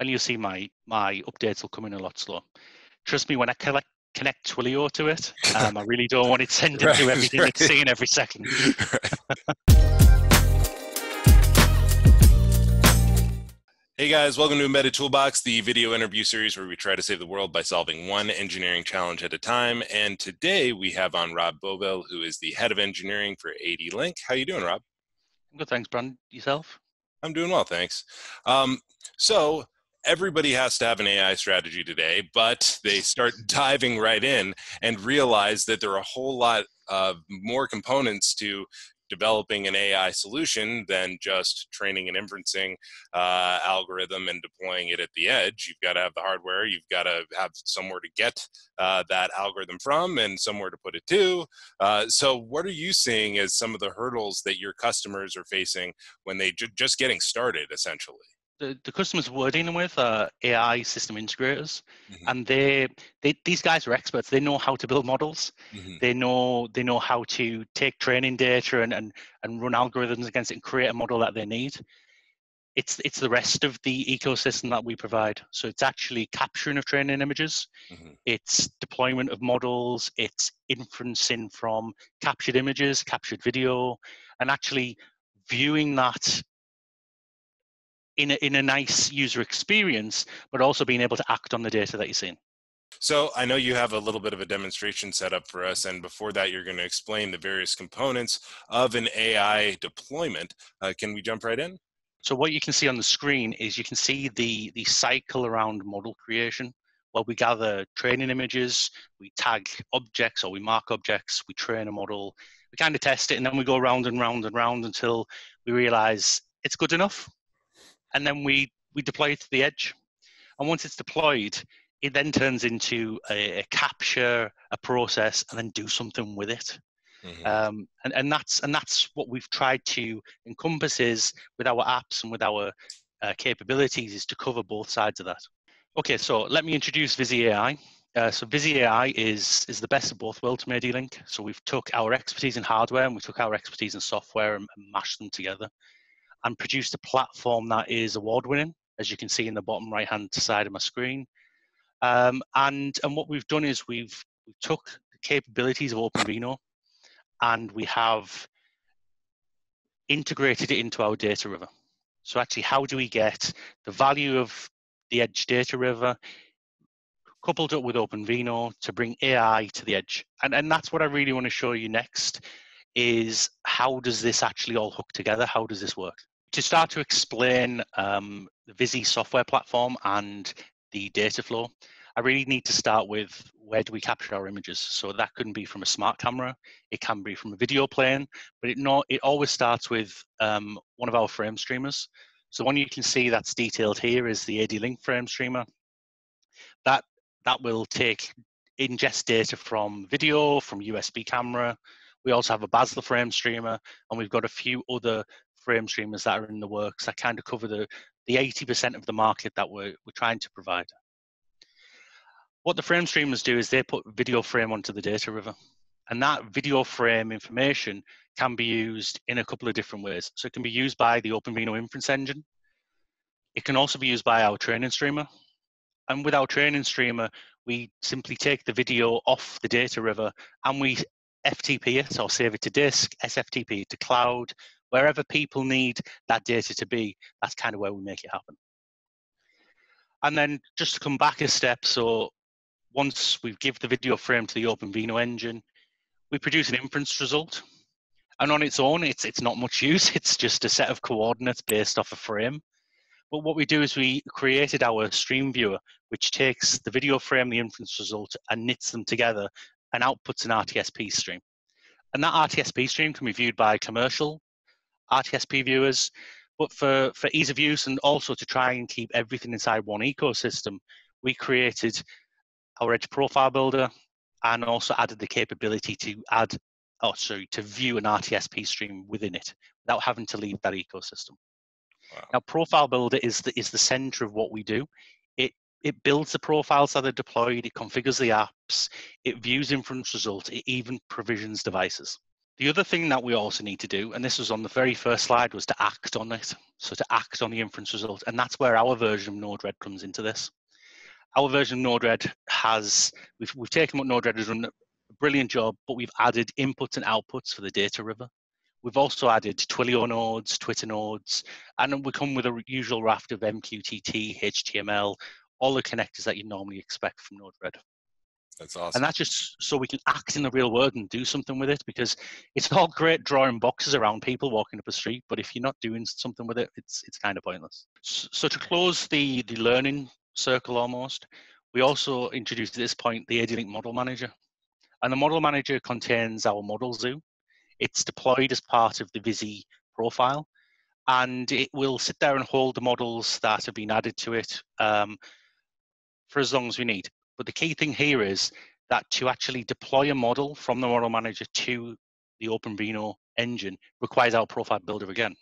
and you'll see my updates will come in a lot slower. Trust me, when I connect Twilio to it, I really don't want it sending through everything it's seeing every second. Hey guys, welcome to Embedded Toolbox, the video interview series where we try to save the world by solving one engineering challenge at a time. And today we have on Rob Bovell, who is the head of engineering for ADLINK. How you doing, Rob? I'm good, thanks, Brandon. Yourself? I'm doing well, thanks. So everybody has to have an AI strategy today, but they start diving right in and realize that there are a whole lot of more components to developing an AI solution than just training and inferencing algorithm and deploying it at the edge. You've got to have the hardware, you've got to have somewhere to get that algorithm from and somewhere to put it to. So what are you seeing as some of the hurdles that your customers are facing when they just getting started, essentially? The customers we're dealing with are AI system integrators, mm-hmm. and these guys are experts. They know how to build models. Mm-hmm. They know how to take training data and run algorithms against it and create a model that they need. It's the rest of the ecosystem that we provide. So it's actually capturing of training images, mm-hmm. it's deployment of models, it's inferencing from captured images, captured video, and actually viewing that in a nice user experience, but also being able to act on the data that you're seeing. So I know you have a little bit of a demonstration set up for us, and before that, you're going to explain the various components of an AI deployment. Can we jump right in? So what you can see on the screen is you can see the cycle around model creation, where we gather training images, we tag objects or we mark objects, we train a model, we kind of test it, and then we go round and round and round until we realize it's good enough. And then we deploy it to the edge. And once it's deployed, it then turns into a capture, a process, and then do something with it. Mm-hmm. And that's what we've tried to encompass is with our apps and with our capabilities is to cover both sides of that. Okay, so let me introduce Vizi-AI. So Vizi-AI is the best of both worlds from ADLINK. So we've took our expertise in hardware and we took our expertise in software and mashed them together, and produced a platform that is award-winning, as you can see in the bottom right-hand side of my screen. And what we've done is we took the capabilities of OpenVINO and we have integrated it into our data river. So actually, how do we get the value of the edge data river coupled up with OpenVINO to bring AI to the edge? And that's what I really want to show you next, is how does this actually all hook together? How does this work? To start to explain the Vizi software platform and the data flow, I really need to start with where do we capture our images? So that can be from a smart camera, it can be from a video plane, but it always starts with one of our frame streamers. So one you can see that's detailed here is the ADLINK frame streamer. That will ingest data from video, from USB camera. We also have a Basler frame streamer, and we've got a few other frame streamers that are in the works that kind of cover the 80% of the market that we're trying to provide. What the frame streamers do is they put video frame onto the data river, and that video frame information can be used in a couple of different ways. So it can be used by the OpenVINO inference engine. It can also be used by our training streamer. And with our training streamer, we simply take the video off the data river and we FTP it, or save it to disk, SFTP to cloud, wherever people need that data to be, that's kind of where we make it happen. And then just to come back a step, so once we give the video frame to the OpenVINO engine, we produce an inference result. And on its own, it's not much use, it's just a set of coordinates based off a frame. But what we do is we created our stream viewer, which takes the video frame, the inference result, and knits them together and outputs an RTSP stream. And that RTSP stream can be viewed by commercial RTSP viewers, but for ease of use and also to try and keep everything inside one ecosystem, we created our Edge Profile Builder and also added the capability to view an RTSP stream within it without having to leave that ecosystem. Wow. Now, Profile Builder is the center of what we do. It builds the profiles that are deployed, it configures the apps, it views inference results, it even provisions devices. The other thing that we also need to do, and this was on the very first slide, was to act on it. So to act on the inference result. And that's where our version of Node-RED comes into this. Our version of Node-RED has, we've taken what Node-RED has done, a brilliant job, but we've added inputs and outputs for the data river. We've also added Twilio nodes, Twitter nodes, and we come with a usual raft of MQTT, HTML, all the connectors that you normally expect from Node-RED. That's awesome. And that's just so we can act in the real world and do something with it, because it's all great drawing boxes around people walking up a street, but if you're not doing something with it, it's kind of pointless. So to close the learning circle almost, we also introduced at this point the ADLINK Model Manager. And the Model Manager contains our model zoo. It's deployed as part of the Vizi profile, and it will sit there and hold the models that have been added to it for as long as we need. But the key thing here is that to actually deploy a model from the model manager to the OpenVINO engine requires our profile builder again.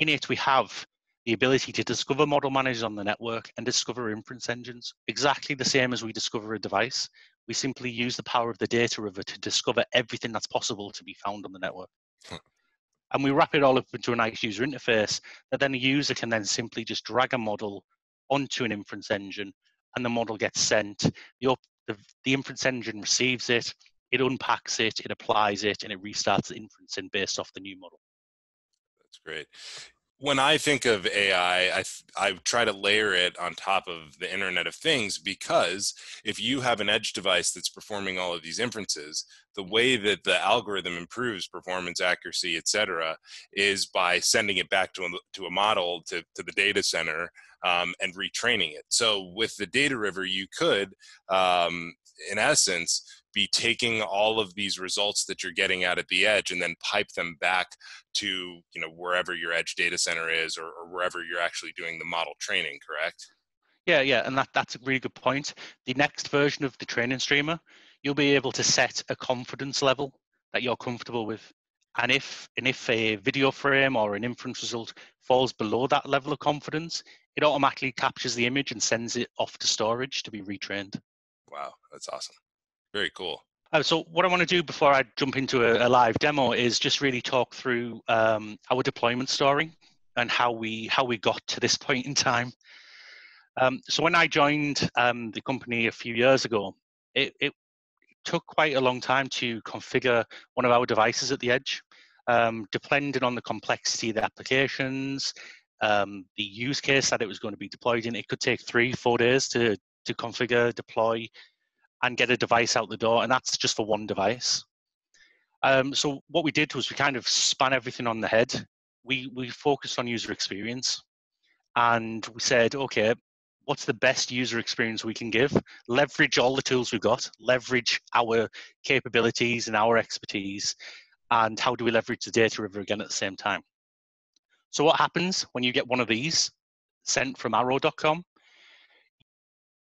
In it, we have the ability to discover model managers on the network and discover inference engines, exactly the same as we discover a device. We simply use the power of the data river to discover everything that's possible to be found on the network. And we wrap it all up into a nice user interface that then a user can then simply just drag a model onto an inference engine, and the model gets sent, the inference engine receives it, it unpacks it, it applies it, and it restarts the inferencing based off the new model. That's great. When I think of AI, I try to layer it on top of the Internet of Things, because if you have an edge device that's performing all of these inferences, the way that the algorithm improves performance, accuracy, et cetera, is by sending it back to a model, to the data center, and retraining it. So with the data river, you could, in essence, be taking all of these results that you're getting out at the edge and then pipe them back to, you know, wherever your edge data center is, or wherever you're actually doing the model training, correct? Yeah, and that's a really good point. The next version of the training streamer, you'll be able to set a confidence level that you're comfortable with. And if a video frame or an inference result falls below that level of confidence, it automatically captures the image and sends it off to storage to be retrained. Wow, that's awesome. Very cool. So what I want to do before I jump into a live demo is just really talk through our deployment story and how we got to this point in time. So when I joined the company a few years ago, it took quite a long time to configure one of our devices at the edge, depending on the complexity of the applications, the use case that it was going to be deployed in. It could take 3-4 days to configure, deploy, and get a device out the door, and that's just for one device. So what we did was we kind of spun everything on the head. We focused on user experience, and we said, okay, what's the best user experience we can give? Leverage all the tools we've got, leverage our capabilities and our expertise, and how do we leverage the data river again at the same time? So what happens when you get one of these sent from arrow.com?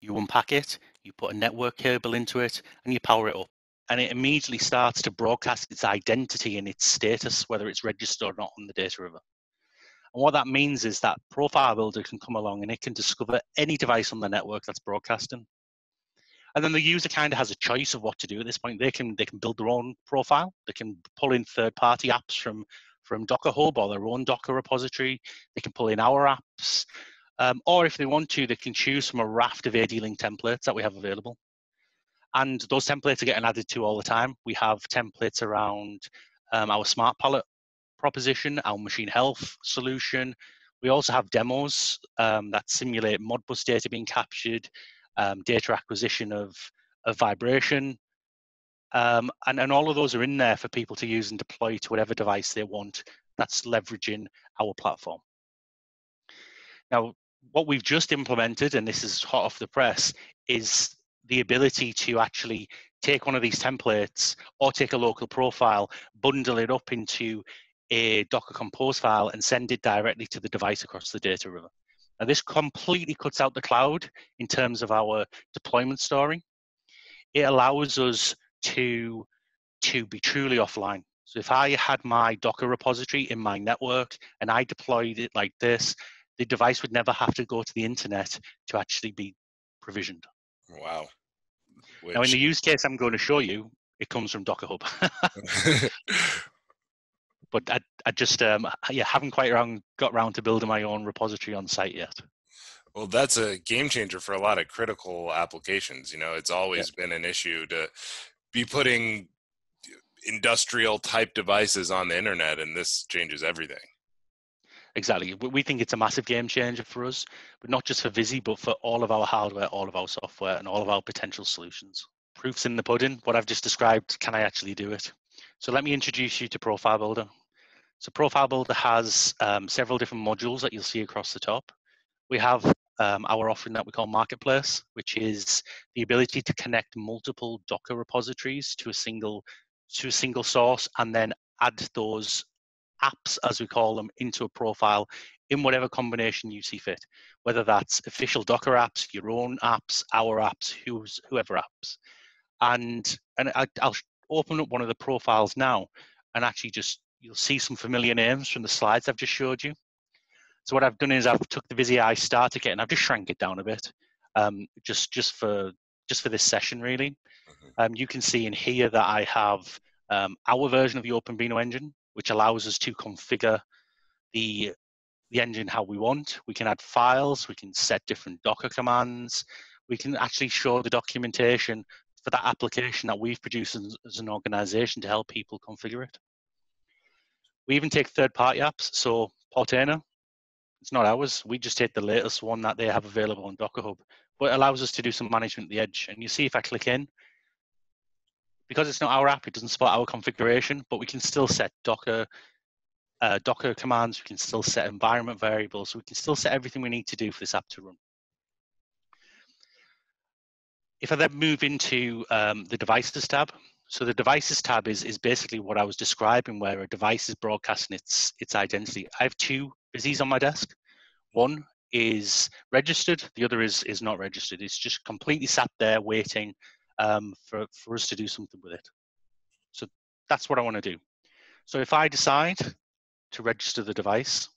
You unpack it, you put a network cable into it, and you power it up. And it immediately starts to broadcast its identity and its status, whether it's registered or not, on the data river. And what that means is that Profile Builder can come along and it can discover any device on the network that's broadcasting. And then the user kind of has a choice of what to do at this point. They can build their own profile. They can pull in third-party apps from Docker Hub or their own Docker repository. They can pull in our apps. Or if they want to, they can choose from a raft of ADLINK templates that we have available. And those templates are getting added to all the time. We have templates around our smart pallet proposition, our machine health solution. We also have demos that simulate Modbus data being captured, data acquisition of vibration. And all of those are in there for people to use and deploy to whatever device they want that's leveraging our platform. Now, what we've just implemented, and this is hot off the press, is the ability to actually take one of these templates or take a local profile, bundle it up into a Docker Compose file, and send it directly to the device across the data river. Now, this completely cuts out the cloud in terms of our deployment story. It allows us to be truly offline. So if I had my Docker repository in my network and I deployed it like this, the device would never have to go to the internet to actually be provisioned. Wow. Now, in the use case I'm going to show you, it comes from Docker Hub. But I just haven't quite got around to building my own repository on site yet. Well, that's a game changer for a lot of critical applications. You know, it's always been an issue to be putting industrial type devices on the internet, and this changes everything. Exactly. We think it's a massive game changer for us, but not just for Vizi, but for all of our hardware, all of our software, and all of our potential solutions. Proof's in the pudding. What I've just described, can I actually do it? So let me introduce you to Profile Builder. So Profile Builder has several different modules that you'll see across the top. We have our offering that we call Marketplace, which is the ability to connect multiple Docker repositories to a single source, and then add those apps, as we call them, into a profile in whatever combination you see fit, whether that's official Docker apps, your own apps, our apps, whoever apps. And I'll open up one of the profiles now, and actually you'll see some familiar names from the slides I've just showed you. So what I've done is I've took the Vizi-AI starter kit and I've just shrank it down a bit, just for this session really. You can see in here that I have our version of the OpenVINO engine, which allows us to configure the engine how we want. We can add files, we can set different Docker commands, we can actually show the documentation for that application that we've produced as an organization to help people configure it. We even take third-party apps, so Portainer, it's not ours, we just take the latest one that they have available on Docker Hub, but it allows us to do some management at the edge. And you see if I click in, because it's not our app, it doesn't support our configuration, but we can still set Docker commands, we can still set environment variables, we can still set everything we need to do for this app to run. If I then move into the Devices tab, so the Devices tab is basically what I was describing, where a device is broadcasting its identity. I have two Vizis on my desk. One is registered, the other is not registered. It's just completely sat there waiting for us to do something with it. So that's what I want to do. So if I decide to register the device,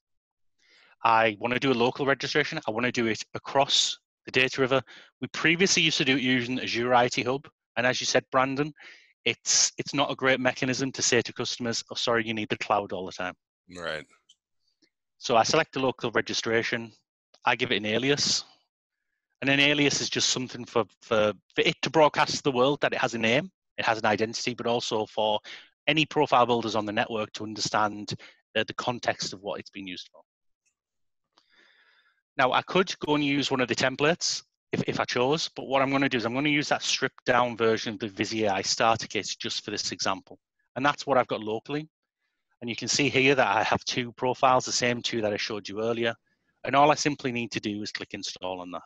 I want to do a local registration. I want to do it across the data river. We previously used to do it using Azure IoT Hub. And as you said, Brandon, it's not a great mechanism to say to customers, oh, sorry, you need the cloud all the time. Right. So I select the local registration. I give it an alias. And an alias is just something for it to broadcast to the world that it has a name, it has an identity, but also for any profile builders on the network to understand the context of what it's been used for. Now, I could go and use one of the templates if I chose, but what I'm going to do is I'm going to use that stripped down version of the Vizi-AI starter kit just for this example. And that's what I've got locally. And you can see here that I have two profiles, the same two that I showed you earlier. And all I simply need to do is click install on that.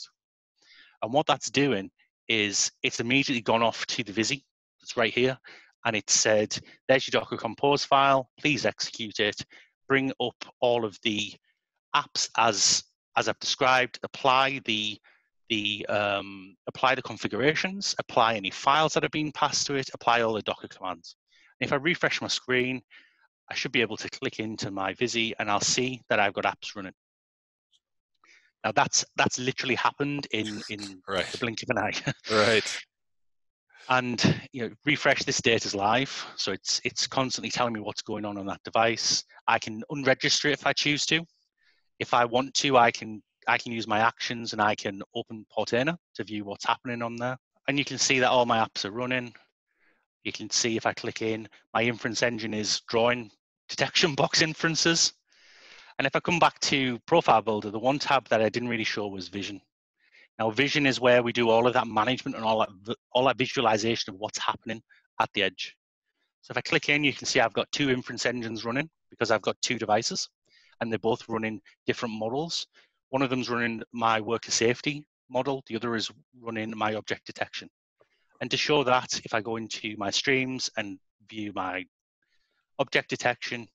And what that's doing is it's immediately gone off to the Vizi, it's right here, and it said, there's your Docker Compose file, please execute it, bring up all of the apps as I've described, apply the configurations, apply any files that have been passed to it, apply all the Docker commands. And if I refresh my screen, I should be able to click into my Vizi and I'll see that I've got apps running. Now that's literally happened in right. The blink of an eye. Right. And you know, refresh, this data's live, so it's constantly telling me what's going on that device. I can unregister it if I choose to. If I want to, I can use my actions and I can open Portainer to view what's happening on there. And you can see that all my apps are running. You can see if I click in, my inference engine is drawing detection box inferences. And if I come back to Profile Builder, the one tab that I didn't really show was Vision. Now, Vision is where we do all of that management and all that visualization of what's happening at the edge. So if I click in, you can see I've got two inference engines running because I've got two devices, and they're both running different models. One of them's running my worker safety model. The other is running my object detection. And to show that, if I go into my streams and view my object detection,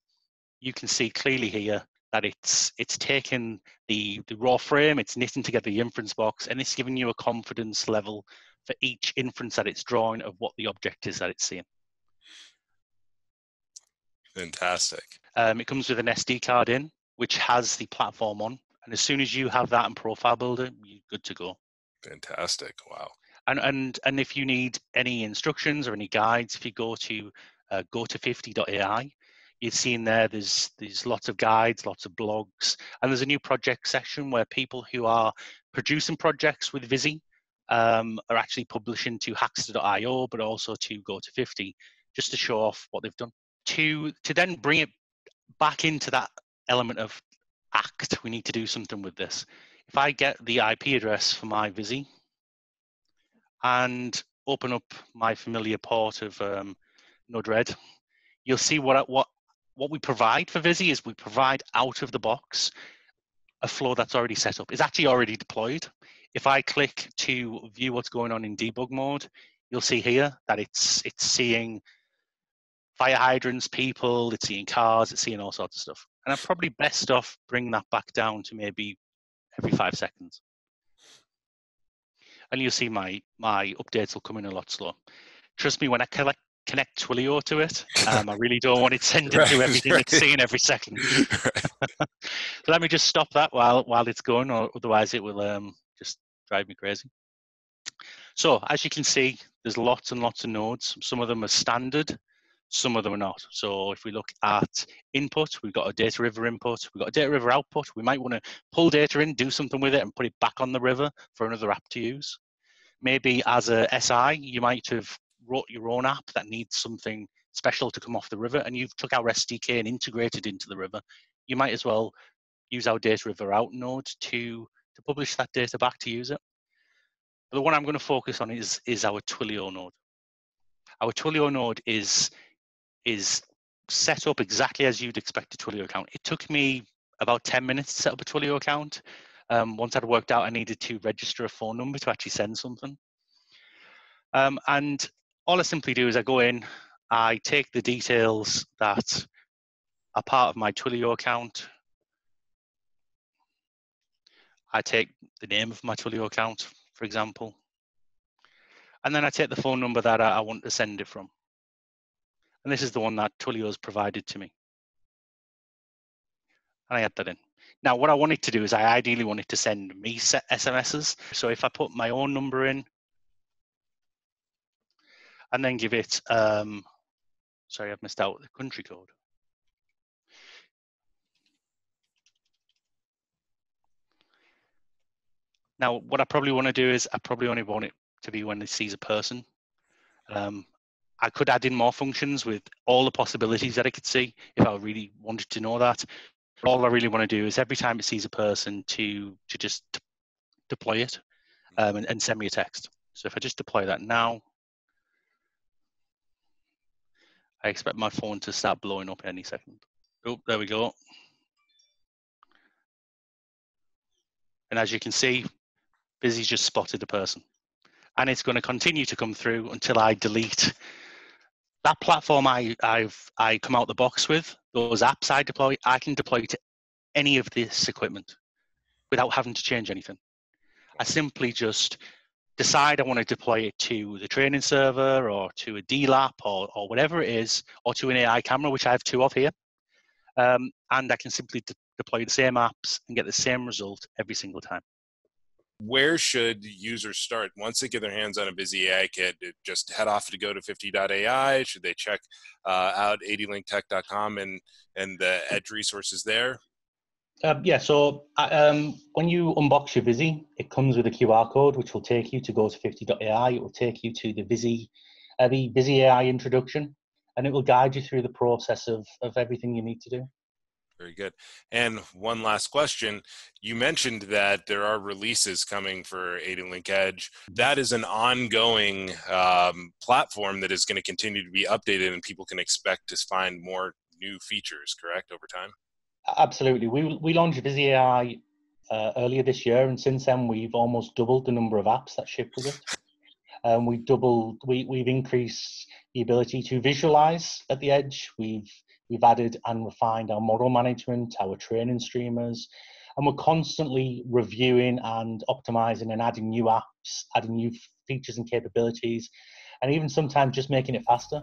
you can see clearly here that it's taken the raw frame, it's knitting together the inference box, and it's giving you a confidence level for each inference that it's drawing of what the object is that it's seeing. Fantastic. It comes with an SD card in, which has the platform on. And as soon as you have that in Profile Builder, you're good to go. Fantastic, wow. And if you need any instructions or any guides, if you go to goto50.ai, you've seen there's lots of guides, lots of blogs, and there's a new project section where people who are producing projects with Vizi are actually publishing to Hackster.io, but also to Goto50, just to show off what they've done. To then bring it back into that element of act, we need to do something with this. If I get the IP address for my Vizi and open up my familiar port of Node-RED, you'll see what we provide for Vizi is we provide out of the box a flow that's already set up. It's actually already deployed. If I click to view what's going on in debug mode, you'll see here that it's seeing fire hydrants, people, it's seeing cars, it's seeing all sorts of stuff. And I'm probably best off bringing that back down to maybe every 5 seconds. And you'll see my updates will come in a lot slower. Trust me, when I connect Twilio to it, I really don't want it sending right, through everything right. It's seeing every second. Right. So let me just stop that while it's going, or otherwise it will just drive me crazy. So as you can see, there's lots and lots of nodes. Some of them are standard, some of them are not. So if we look at input, we've got a data river input, we've got a data river output. We might want to pull data in, do something with it, and put it back on the river for another app to use. Maybe as a SI, you might have wrote your own app that needs something special to come off the river, and you've took our SDK and integrated into the river. You might as well use our data river out node to publish that data back to use it. But the one I'm going to focus on is our Twilio node. Our Twilio node is set up exactly as you'd expect a Twilio account. It took me about 10 minutes to set up a Twilio account. Once I'd worked out I needed to register a phone number to actually send something. And all I simply do is I go in, I take the details that are part of my Twilio account. I take the name of my Twilio account, for example. And then I take the phone number that I want to send it from. And this is the one that Twilio has provided to me. And I add that in. Now, what I wanted to do is I ideally wanted to send me SMSs. So if I put my own number in and then give it, sorry, I've missed out the country code. Now, what I probably want to do is I probably only want it to be when it sees a person. I could add in more functions with all the possibilities that I could see if I really wanted to know that. But all I really want to do is every time it sees a person to just deploy it and send me a text. So if I just deploy that now, I expect my phone to start blowing up any second. Oh, there we go. And as you can see, Vizi's just spotted the person. And it's going to continue to come through until I delete that platform I come out the box with. Those apps I deploy, I can deploy to any of this equipment without having to change anything. I simply just decide I want to deploy it to the training server or to a DLAP or whatever it is, or to an AI camera, which I have two of here. And I can simply deploy the same apps and get the same result every single time. Where should users start? Once they get their hands on a Vizi-AI kit, just head off to goto50.ai? Should they check out adlinktech.com and the Edge resources there? Yeah, so when you unbox your Vizi, it comes with a QR code, which will take you to goto50.ai. It will take you to the Vizi-AI introduction, and it will guide you through the process of everything you need to do. Very good. And one last question. You mentioned that there are releases coming for ADLINK Edge. That is an ongoing platform that is going to continue to be updated, and people can expect to find more new features, correct, over time? Absolutely. We launched Vizi-AI earlier this year, and since then we've almost doubled the number of apps that ship with it. We've increased the ability to visualize at the edge. We've added and refined our model management, our training streamers, and we're constantly reviewing and optimizing and adding new apps, adding new features and capabilities, and even sometimes just making it faster.